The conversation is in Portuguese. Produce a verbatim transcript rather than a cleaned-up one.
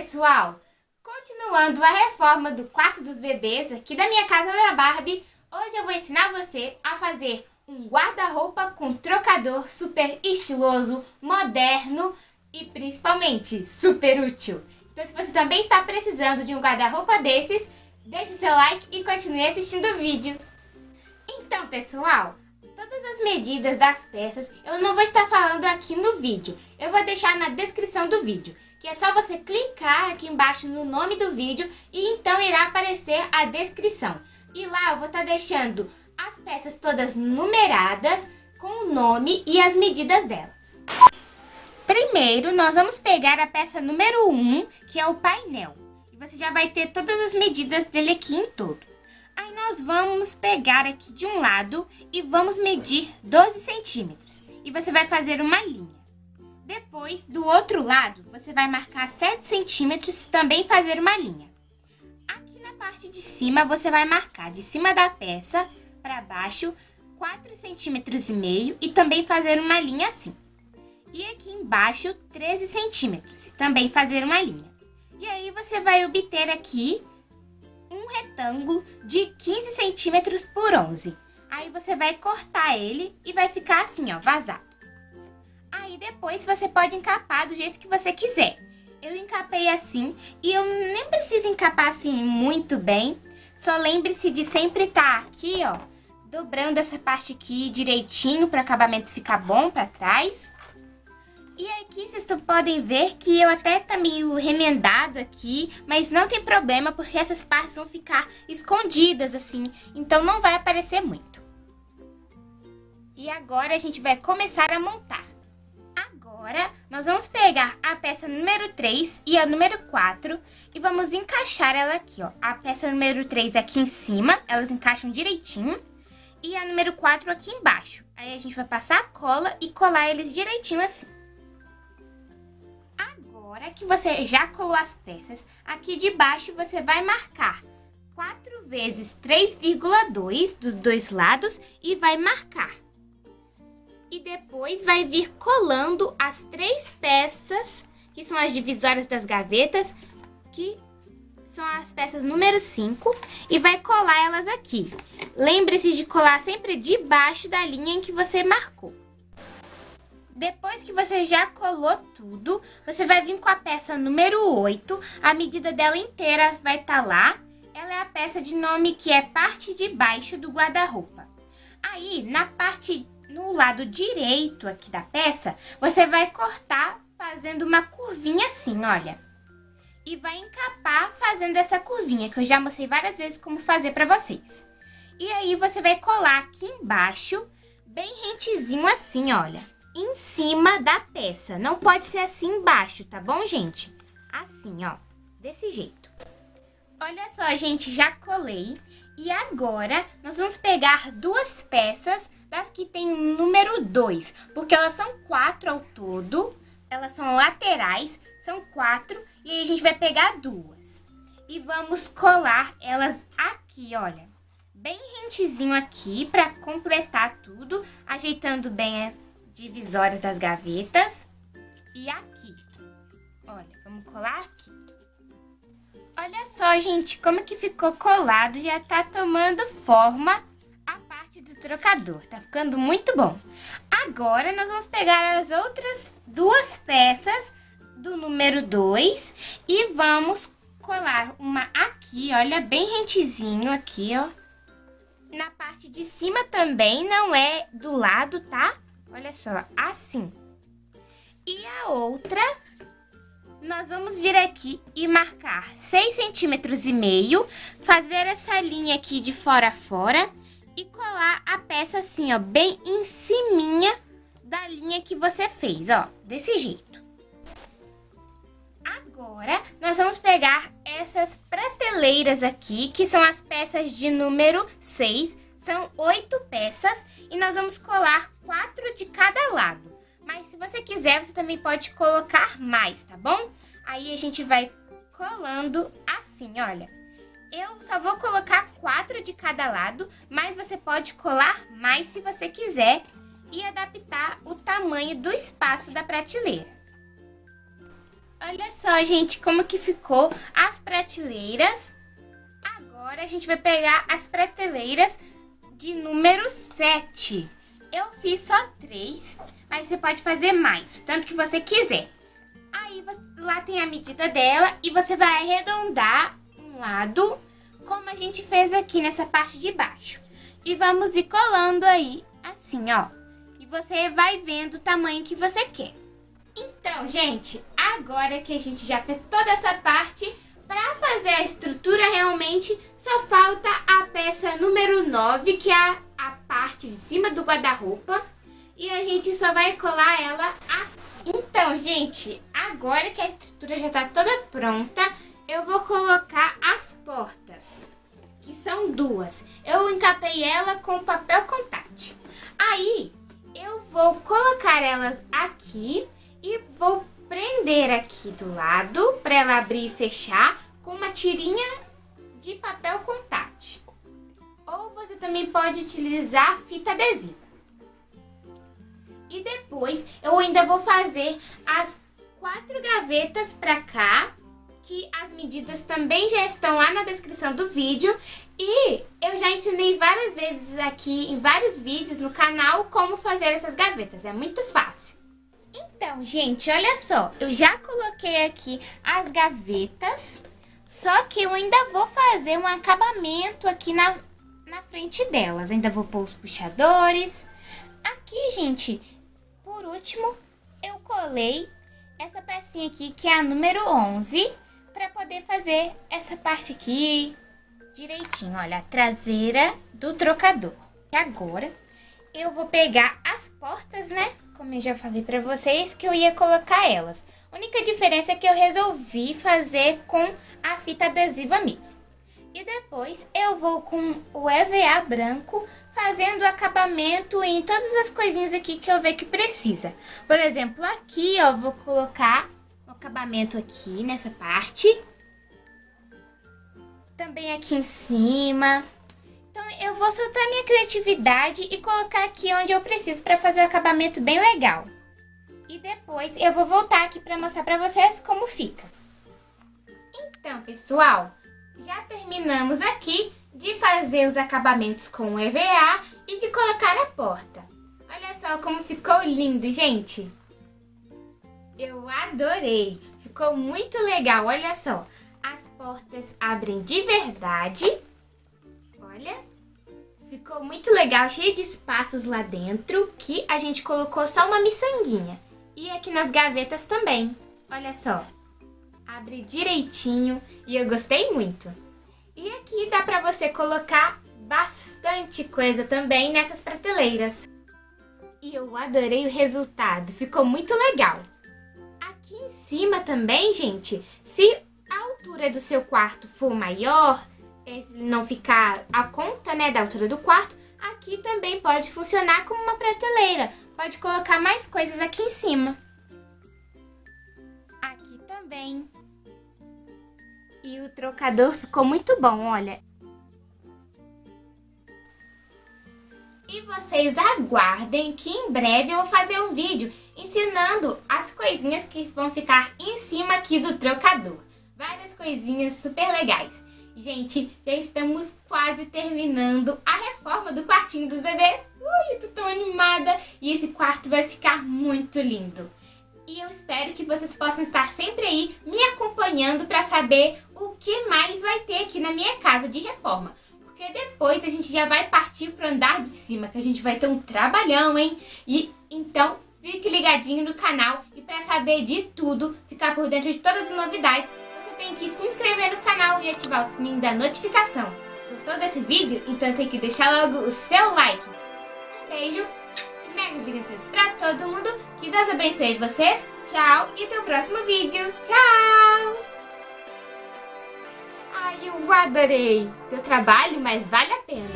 pessoal! Continuando a reforma do quarto dos bebês aqui da minha casa da Barbie, hoje eu vou ensinar você a fazer um guarda-roupa com trocador super estiloso, moderno e principalmente super útil. Então se você também está precisando de um guarda-roupa desses, deixe o seu like e continue assistindo o vídeo. Então pessoal, todas as medidas das peças eu não vou estar falando aqui no vídeo, eu vou deixar na descrição do vídeo. Que é só você clicar aqui embaixo no nome do vídeo e então irá aparecer a descrição. E lá eu vou estar deixando as peças todas numeradas com o nome e as medidas delas. Primeiro nós vamos pegar a peça número um, que é o painel. E você já vai ter todas as medidas dele aqui em todo. Aí nós vamos pegar aqui de um lado e vamos medir doze centímetros. E você vai fazer uma linha. Depois, do outro lado, você vai marcar sete centímetros e também fazer uma linha. Aqui na parte de cima, você vai marcar de cima da peça para baixo quatro centímetros e meio e também fazer uma linha assim. E aqui embaixo, treze centímetros e também fazer uma linha. E aí, você vai obter aqui um retângulo de quinze centímetros por onze. Aí, você vai cortar ele e vai ficar assim, ó, vazado. Aí depois você pode encapar do jeito que você quiser. Eu encapei assim e eu nem preciso encapar assim muito bem. Só lembre-se de sempre estar aqui, ó, dobrando essa parte aqui direitinho para o acabamento ficar bom para trás. E aqui vocês podem ver que eu até tá meio remendado aqui, mas não tem problema porque essas partes vão ficar escondidas assim, então não vai aparecer muito. E agora a gente vai começar a montar. Agora, nós vamos pegar a peça número três e a número quatro e vamos encaixar ela aqui, ó. A peça número três aqui em cima, elas encaixam direitinho, e a número quatro aqui embaixo. Aí a gente vai passar a cola e colar eles direitinho assim. Agora que você já colou as peças, aqui de baixo você vai marcar quatro vezes três vírgula dois dos dois lados e vai marcar. E depois vai vir colando as três peças, que são as divisórias das gavetas, que são as peças número cinco, e vai colar elas aqui. Lembre-se de colar sempre debaixo da linha em que você marcou. Depois que você já colou tudo, você vai vir com a peça número oito, a medida dela inteira vai estar lá. Ela é a peça de nome que é parte de baixo do guarda-roupa. Aí, na parte no lado direito aqui da peça, você vai cortar fazendo uma curvinha assim, olha. E vai encapar fazendo essa curvinha, que eu já mostrei várias vezes como fazer pra vocês. E aí, você vai colar aqui embaixo, bem rentezinho assim, olha. Em cima da peça. Não pode ser assim embaixo, tá bom, gente? Assim, ó. Desse jeito. Olha só, gente, já colei. E agora, nós vamos pegar duas peças das que tem o número dois, porque elas são quatro ao todo, elas são laterais, são quatro, e aí a gente vai pegar duas. E vamos colar elas aqui, olha, bem rentezinho aqui, para completar tudo, ajeitando bem as divisórias das gavetas. E aqui, olha, vamos colar aqui. Olha só, gente, como que ficou colado, já tá tomando forma a parte do trocador, tá ficando muito bom. Agora, nós vamos pegar as outras duas peças do número dois e vamos colar uma aqui, olha, bem rentezinho aqui, ó. Na parte de cima também, não é do lado, tá? Olha só, assim. E a outra... Nós vamos vir aqui e marcar seis centímetros e meio, fazer essa linha aqui de fora a fora e colar a peça assim, ó, bem em ciminha da linha que você fez, ó, desse jeito. Agora, nós vamos pegar essas prateleiras aqui, que são as peças de número seis, são oito peças, e nós vamos colar quatro de cada lado. Mas se você quiser, você também pode colocar mais, tá bom? Aí a gente vai colando assim, olha. Eu só vou colocar quatro de cada lado, mas você pode colar mais se você quiser e adaptar o tamanho do espaço da prateleira. Olha só, gente, como que ficou as prateleiras. Agora a gente vai pegar as prateleiras de número sete. Eu fiz só três, mas você pode fazer mais, tanto que você quiser. Aí lá tem a medida dela e você vai arredondar um lado, como a gente fez aqui nessa parte de baixo. E vamos ir colando aí, assim, ó. E você vai vendo o tamanho que você quer. Então, gente, agora que a gente já fez toda essa parte, pra fazer a estrutura realmente, só falta a peça número nove, que é a, a parte de cima do guarda-roupa. E a gente só vai colar ela aqui. Então, gente, agora que a estrutura já tá toda pronta, eu vou colocar as portas, que são duas. Eu encapei ela com papel contact. Aí, eu vou colocar elas aqui e vou prender aqui do lado, para ela abrir e fechar, com uma tirinha de papel contact. Ou você também pode utilizar fita adesiva. E depois eu ainda vou fazer as quatro gavetas pra cá, que as medidas também já estão lá na descrição do vídeo. E eu já ensinei várias vezes aqui em vários vídeos no canal como fazer essas gavetas, é muito fácil. Então, gente, olha só, eu já coloquei aqui as gavetas, só que eu ainda vou fazer um acabamento aqui na, na frente delas. Ainda vou pôr os puxadores. Aqui, gente, por último, eu colei essa pecinha aqui, que é a número onze, para poder fazer essa parte aqui direitinho, olha, a traseira do trocador. E agora, eu vou pegar as portas, né? Como eu já falei para vocês, que eu ia colocar elas. A única diferença é que eu resolvi fazer com a fita adesiva mesmo. E depois, eu vou com o E V A branco, fazendo o acabamento em todas as coisinhas aqui que eu ver que precisa. Por exemplo, aqui, ó, vou colocar o acabamento aqui nessa parte. Também aqui em cima. Então, eu vou soltar minha criatividade e colocar aqui onde eu preciso para fazer o acabamento bem legal. E depois, eu vou voltar aqui para mostrar para vocês como fica. Então, pessoal, já terminamos aqui de fazer os acabamentos com o E V A e de colocar a porta. Olha só como ficou lindo, gente! Eu adorei! Ficou muito legal, olha só! As portas abrem de verdade. Olha! Ficou muito legal, cheio de espaços lá dentro, que a gente colocou só uma miçanguinha. E aqui nas gavetas também, olha só! Abre direitinho e eu gostei muito. E aqui dá pra você colocar bastante coisa também nessas prateleiras. E eu adorei o resultado, ficou muito legal. Aqui em cima também, gente, se a altura do seu quarto for maior, não ficar a conta, né, da altura do quarto, aqui também pode funcionar como uma prateleira. Pode colocar mais coisas aqui em cima. Aqui também. E o trocador ficou muito bom, olha. E vocês aguardem que em breve eu vou fazer um vídeo ensinando as coisinhas que vão ficar em cima aqui do trocador. Várias coisinhas super legais. Gente, já estamos quase terminando a reforma do quartinho dos bebês. Ui, eu tô tão animada. E esse quarto vai ficar muito lindo. E eu espero que vocês possam estar sempre aí me acompanhando para saber o que mais vai ter aqui na minha casa de reforma. Porque depois a gente já vai partir para o andar de cima, que a gente vai ter um trabalhão, hein? E então, fique ligadinho no canal e para saber de tudo, ficar por dentro de todas as novidades, você tem que se inscrever no canal e ativar o sininho da notificação. Gostou desse vídeo? Então tem que deixar logo o seu like. Um beijo! Gigantes pra todo mundo, que Deus abençoe vocês, tchau e até o próximo vídeo, tchau! Ai, eu adorei! Teu trabalho, mas vale a pena!